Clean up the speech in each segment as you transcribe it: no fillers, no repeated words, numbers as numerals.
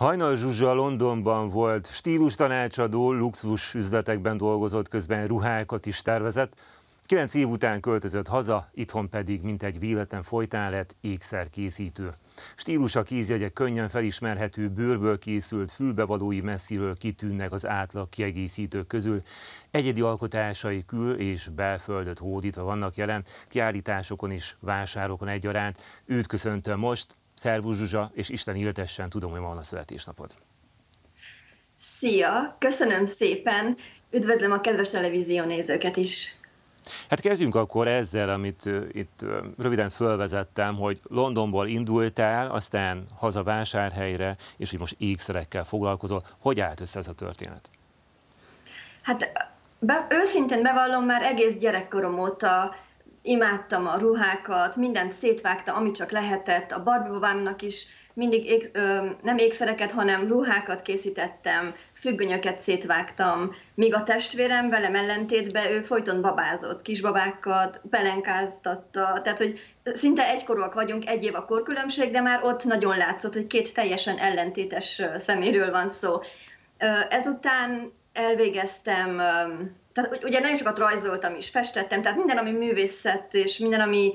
Hajnal Zsuzsa Londonban volt stílustanácsadó, luxus üzletekben dolgozott, közben ruhákat is tervezett. 9 év után költözött haza, itthon pedig mintegy véletlen folytán lett ékszerkészítő. Stílusa kézjegyek könnyen felismerhető, bőrből készült, fülbevalói messziről kitűnnek az átlag kiegészítők közül. Egyedi alkotásai kül- és belföldöt hódítva vannak jelen, kiállításokon és vásárokon egyaránt. Őt köszöntöm most. Szervusz Zsuzsa, és Isten éltessen, tudom, hogy ma van a születésnapod. Szia, köszönöm szépen, üdvözlöm a kedves televízió nézőket is. Hát kezdjünk akkor ezzel, amit itt röviden fölvezettem, hogy Londonból indultál, aztán haza Vásárhelyre, és hogy most ékszerekkel foglalkozol. Hogy állt össze ez a történet? Hát őszintén bevallom, már egész gyerekkorom óta imádtam a ruhákat, mindent szétvágtam, ami csak lehetett. A barbibabámnak is mindig nem ékszereket, hanem ruhákat készítettem, függönyöket szétvágtam, míg a testvérem velem ellentétben ő folyton babázott, kisbabákat pelenkáztatta, tehát hogy szinte egykorúak vagyunk, egy év a korkülönbség, de már ott nagyon látszott, hogy két teljesen ellentétes szeméről van szó. Ezután elvégeztem... Tehát ugye nagyon sokat rajzoltam is, festettem, tehát minden, ami művészet és minden, ami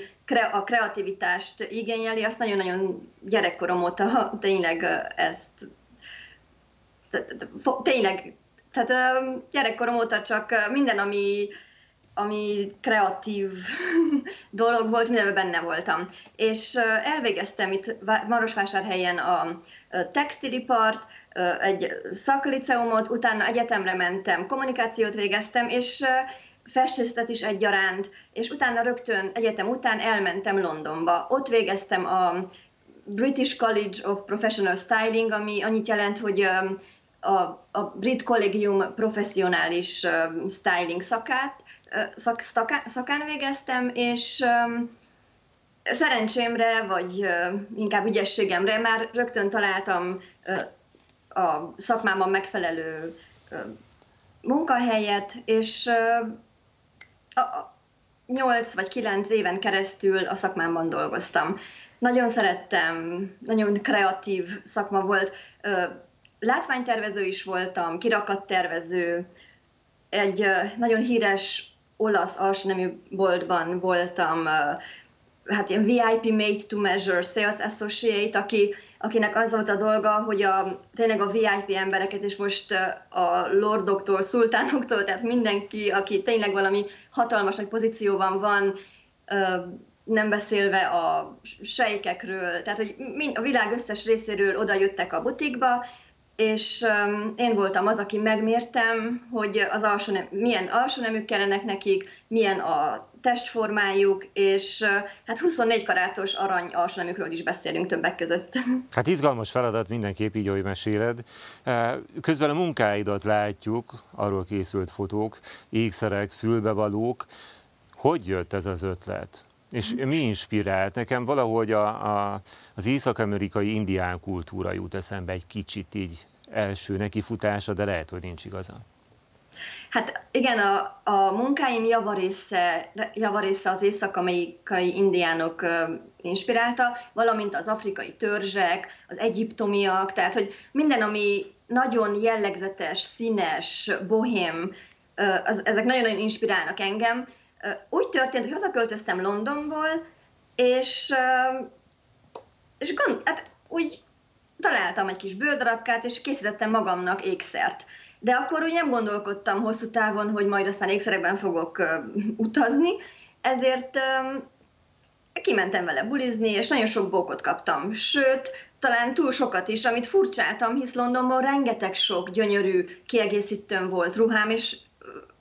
a kreativitást igényeli, azt nagyon-nagyon gyerekkorom óta tényleg ezt... Tényleg, tehát gyerekkorom óta csak minden, ami kreatív dolog volt, mindenben benne voltam. És elvégeztem itt Marosvásárhelyen a textilipart, egy szakliceumot, utána egyetemre mentem, kommunikációt végeztem, és festészetet is egyaránt, és utána rögtön egyetem után elmentem Londonba. Ott végeztem a British College of Professional Styling, ami annyit jelent, hogy a Brit Collegium professzionális styling szakán végeztem, és szerencsémre, vagy inkább ügyességemre már rögtön találtam a szakmámban megfelelő munkahelyet, és 8 vagy 9 éven keresztül a szakmámban dolgoztam. Nagyon szerettem, nagyon kreatív szakma volt. Látványtervező is voltam, kirakattervező, egy nagyon híres olasz alsónemű boltban voltam, hát ilyen VIP made-to-measure sales associate, akinek az volt a dolga, hogy tényleg a VIP embereket, és most a lordoktól, szultánoktól, tehát mindenki, aki tényleg valami hatalmas nagy pozícióban van, nem beszélve a sejkekről, tehát hogy a világ összes részéről oda jöttek a butikba, és én voltam az, aki megmértem, hogy az milyen alsóneműk kellenek nekik, milyen a testformájuk, és hát 24 karátos arany alsóneműkről is beszélünk többek között. Hát izgalmas feladat mindenképp, így ahogy meséled. Közben a munkáidat látjuk, arról készült fotók, ékszerek, fülbevalók. Hogy jött ez az ötlet? És mi inspirált? Nekem valahogy az észak-amerikai indián kultúra jut eszembe egy kicsit így első nekifutása, de lehet, hogy nincs igaza. Hát igen, a munkáim javarésze az észak-amerikai indiánok inspirálta, valamint az afrikai törzsek, az egyiptomiak, tehát hogy minden, ami nagyon jellegzetes, színes, bohém, ezek nagyon-nagyon inspirálnak engem. Úgy történt, hogy hazaköltöztem Londonból, és hát úgy találtam egy kis bőrdarabkát, és készítettem magamnak ékszert. De akkor úgy nem gondolkodtam hosszú távon, hogy majd aztán ékszerekben fogok utazni, ezért kimentem vele bulizni, és nagyon sok bókot kaptam, sőt, talán túl sokat is, amit furcsáltam, hisz Londonban rengeteg sok gyönyörű kiegészítőm volt ruhám, és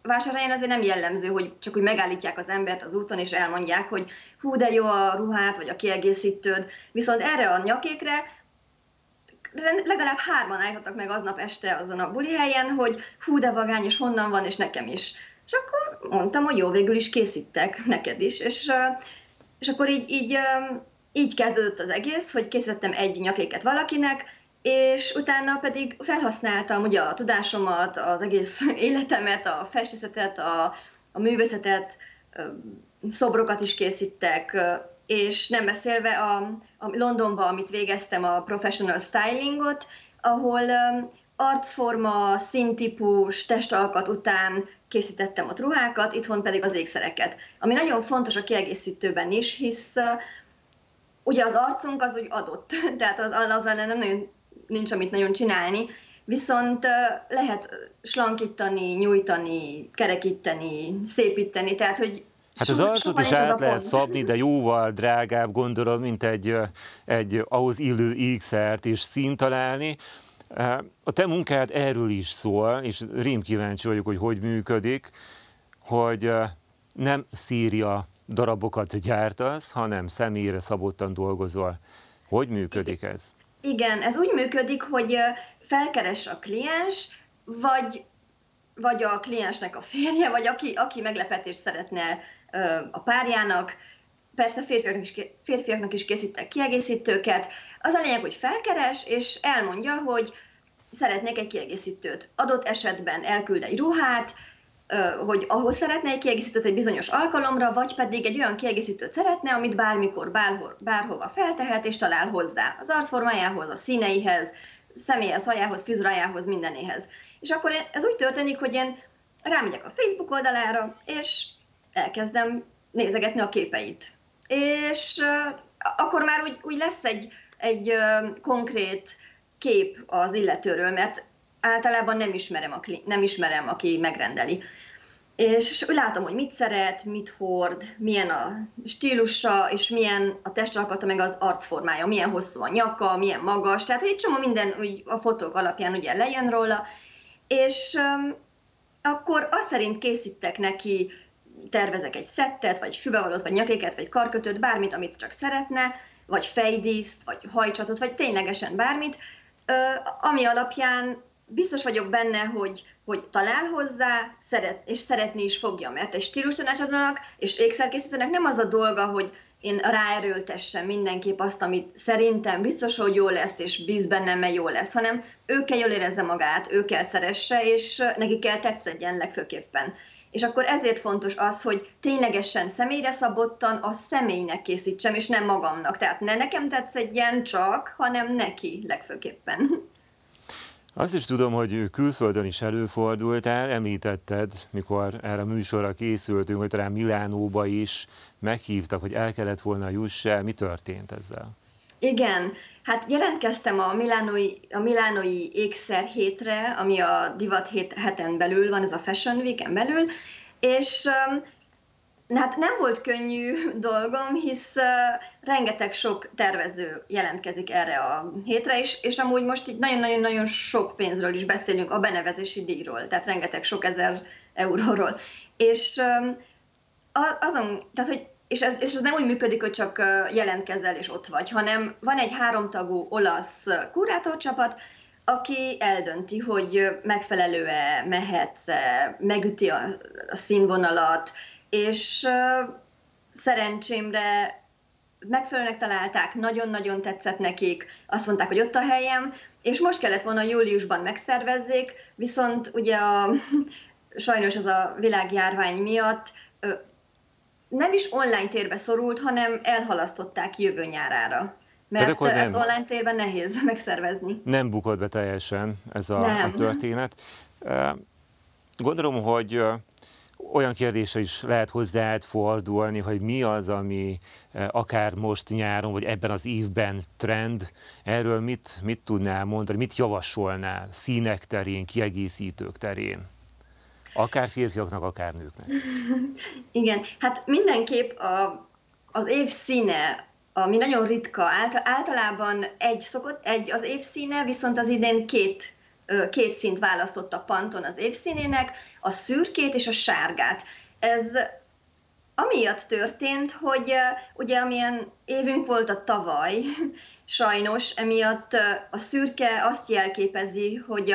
Vásárhelyen azért nem jellemző, hogy csak úgy megállítják az embert az úton, és elmondják, hogy hú, de jó a ruhát, vagy a kiegészítőd. Viszont erre a nyakékre legalább 3-an állítottak meg aznap este azon a buli helyen, hogy hú, de vagány, és honnan van, és nekem is. És akkor mondtam, hogy jó, végül is készítek, neked is. És akkor így kezdődött az egész, hogy készítettem egy nyakéket valakinek, és utána pedig felhasználtam ugye a tudásomat, az egész életemet, a festészetet, a művészetet, szobrokat is készítek, és nem beszélve a Londonban, amit végeztem, a professional stylingot, ahol arcforma, színtípus, testalkat után készítettem ott ruhákat, itthon pedig az ékszereket. Ami nagyon fontos a kiegészítőben is, hisz ugye az arcunk az úgy adott, tehát az ellen nincs amit nagyon csinálni, viszont lehet slankítani, nyújtani, kerekíteni, szépíteni, tehát hogy hát az arcot is át lehet szabni, de jóval drágább, gondolom, mint egy ahhoz illő ékszert és színt találni. A te munkád erről is szól, és rém kíváncsi vagyok, hogy működik, hogy nem szírja darabokat gyártasz, hanem személyre szabottan dolgozol. Hogy működik ez? Igen, ez úgy működik, hogy felkeres a kliens, vagy a kliensnek a férje, vagy aki meglepetést szeretne a párjának. Persze férfiaknak is készítek kiegészítőket. Az a lényeg, hogy felkeres, és elmondja, hogy szeretnék egy kiegészítőt. Adott esetben elküld egy ruhát, hogy ahhoz szeretne egy kiegészítőt egy bizonyos alkalomra, vagy pedig egy olyan kiegészítőt szeretne, amit bármikor, bárhova feltehet, és talál hozzá. Az arcformájához, a színeihez, személyhez, hajához, frizurájához, mindenéhez. És akkor ez úgy történik, hogy én rámegyek a Facebook oldalára, és elkezdem nézegetni a képeit. És akkor már úgy lesz egy konkrét kép az illetőről, mert általában nem ismerem, aki megrendeli. És úgy látom, hogy mit szeret, mit hord, milyen a stílusa, és milyen a testalkata, meg az arcformája, milyen hosszú a nyaka, milyen magas, tehát egy csomó minden úgy a fotók alapján ugye lejön róla, és akkor azt szerint készítek neki, tervezek egy szettet, vagy fübevalót, vagy nyakéket, vagy karkötőt, bármit, amit csak szeretne, vagy fejdíszt, vagy hajcsatot, vagy ténylegesen bármit, ami alapján biztos vagyok benne, hogy talál hozzá, és szeretni is fogja, mert egy stílustanácsadónak és ékszerkészítőnek nem az a dolga, hogy én ráerőltessem mindenképp azt, amit szerintem biztos, hogy jó lesz, és bíz bennem, mert jó lesz, hanem ő kell jól érezze magát, ő kell szeresse, és neki kell tetszedjen legfőképpen. És akkor ezért fontos az, hogy ténylegesen személyre szabottan a személynek készítsem, és nem magamnak. Tehát ne nekem tetszedjen csak, hanem neki legfőképpen. Azt is tudom, hogy külföldön is előfordultál, említetted, mikor erre a műsorra készültünk, hogy talán Milánóba is meghívtak, hogy el kellett volna jussál. Mi történt ezzel? Igen, hát jelentkeztem a Milánói Ékszer hétre, ami a divat heten belül van, ez a Fashion Week-en belül, és hát nem volt könnyű dolgom, hisz rengeteg sok tervező jelentkezik erre a hétre is, és amúgy most így nagyon-nagyon-nagyon sok pénzről is beszélünk, a benevezési díjról, tehát rengeteg sok ezer euróról. És ez nem úgy működik, hogy csak jelentkezel és ott vagy, hanem van egy 3 tagú olasz kurátorcsapat, aki eldönti, hogy megfelelő-e mehetsz, megüti a színvonalat, és szerencsémre megfelelőnek találták, nagyon-nagyon tetszett nekik, azt mondták, hogy ott a helyem, és most kellett volna júliusban megszervezzék, viszont ugye sajnos ez a világjárvány miatt nem is online térbe szorult, hanem elhalasztották jövő nyárára. Mert ezt online térben nehéz megszervezni. Nem bukott be teljesen ez a történet. Gondolom, hogy olyan kérdésre is lehet hozzád fordulni, hogy mi az, ami akár most nyáron, vagy ebben az évben trend, erről mit tudnál mondani, mit javasolnál színek terén, kiegészítők terén? Akár férfiaknak, akár nőknek. Igen, hát mindenképp az év színe, ami nagyon ritka, általában egy az év színe, viszont az idén két színt választott a Pantone az év színének, a szürkét és a sárgát. Ez amiatt történt, hogy ugye amilyen évünk volt a tavaly, sajnos emiatt a szürke azt jelképezi, hogy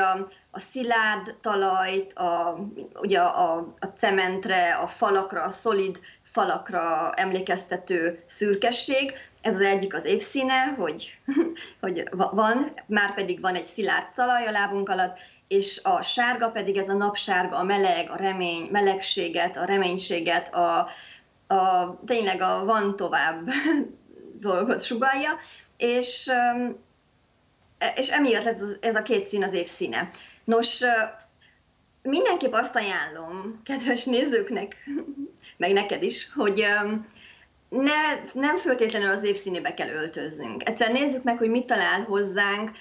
a szilárd talajt, a cementre, a falakra, a szolid falakra emlékeztető szürkesség. Ez az egyik az évszíne, hogy van, már pedig van egy szilárd talaj a lábunk alatt, és a sárga pedig ez a napsárga, a meleg, a remény, melegséget, a reménységet, tényleg a van tovább dolgot sugallja, és emiatt lett ez a két szín az év színe. Nos, mindenképp azt ajánlom, kedves nézőknek, meg neked is, hogy nem föltétlenül az év színébe kell öltöznünk. Egyszer nézzük meg, hogy mit talál hozzánk,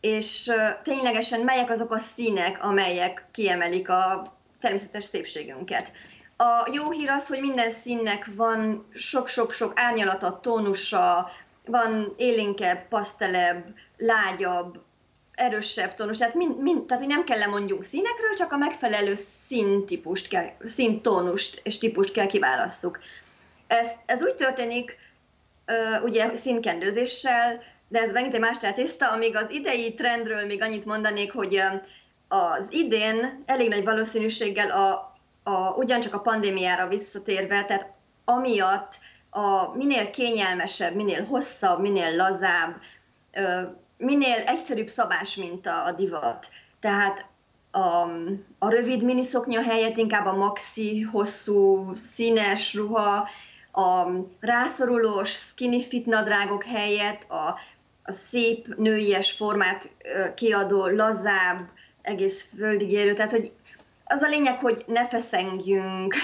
és ténylegesen melyek azok a színek, amelyek kiemelik a természetes szépségünket. A jó hír az, hogy minden színnek van sok-sok-sok árnyalata, tónusa, van élénkebb, pasztelebb, lágyabb, erősebb tónus, tehát, tehát hogy nem kell lemondjunk színekről, csak a megfelelő színtípust kell, színtónust és típust kell kiválasszuk. Ez úgy történik, ugye színkendőzéssel, de ez megint egy más tészta, amíg az idei trendről még annyit mondanék, hogy az idén elég nagy valószínűséggel ugyancsak a pandémiára visszatérve, tehát amiatt a minél kényelmesebb, minél hosszabb, minél lazább, minél egyszerűbb szabás, mint a divat. Tehát a rövid miniszoknya helyett inkább a maxi, hosszú, színes ruha, a rászorulós skinny fit nadrágok helyett a szép, nőies formát kiadó, lazább, egész földig érő. Tehát, hogy az a lényeg, hogy ne feszengjünk,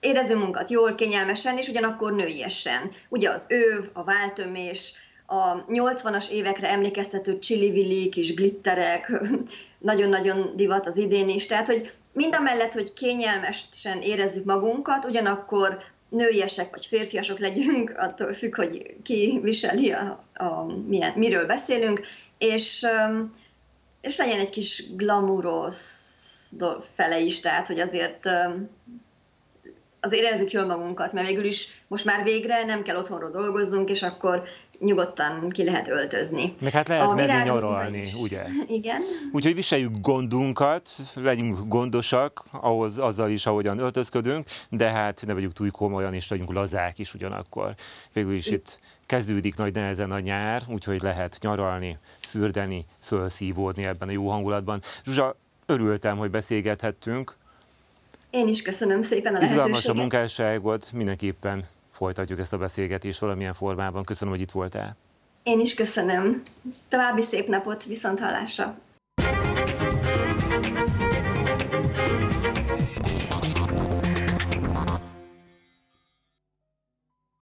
érezzünk magunkat jól, kényelmesen, és ugyanakkor nőiesen. Ugye az öv, a váltömés, a 80-as évekre emlékeztető csili-vili kis glitterek, nagyon-nagyon divat az idén is. Tehát, hogy mindamellett, hogy kényelmesen érezzük magunkat, ugyanakkor nőiesek vagy férfiasok legyünk, attól függ, hogy ki viseli, miről beszélünk, és legyen egy kis glamúros fele is, tehát, hogy azért érezzük jól magunkat, mert végül is most már végre nem kell otthonról dolgozzunk, és akkor nyugodtan ki lehet öltözni. Meg hát lehet merni nyaralni, ugye? Igen. Úgyhogy viseljük gondunkat, legyünk gondosak, azzal is, ahogyan öltözködünk, de hát ne vegyük túl komolyan, és legyünk lazák is ugyanakkor. Végül is itt kezdődik nagy nehezen a nyár, úgyhogy lehet nyaralni, fürdeni, fölszívódni ebben a jó hangulatban. Zsuzsa, örültem, hogy beszélgethettünk. Én is köszönöm szépen a lehetőséget. Izgalmas a munkásságot, mindenképpen folytatjuk ezt a beszélgetést valamilyen formában. Köszönöm, hogy itt voltál. Én is köszönöm. További szép napot, viszont hallásra.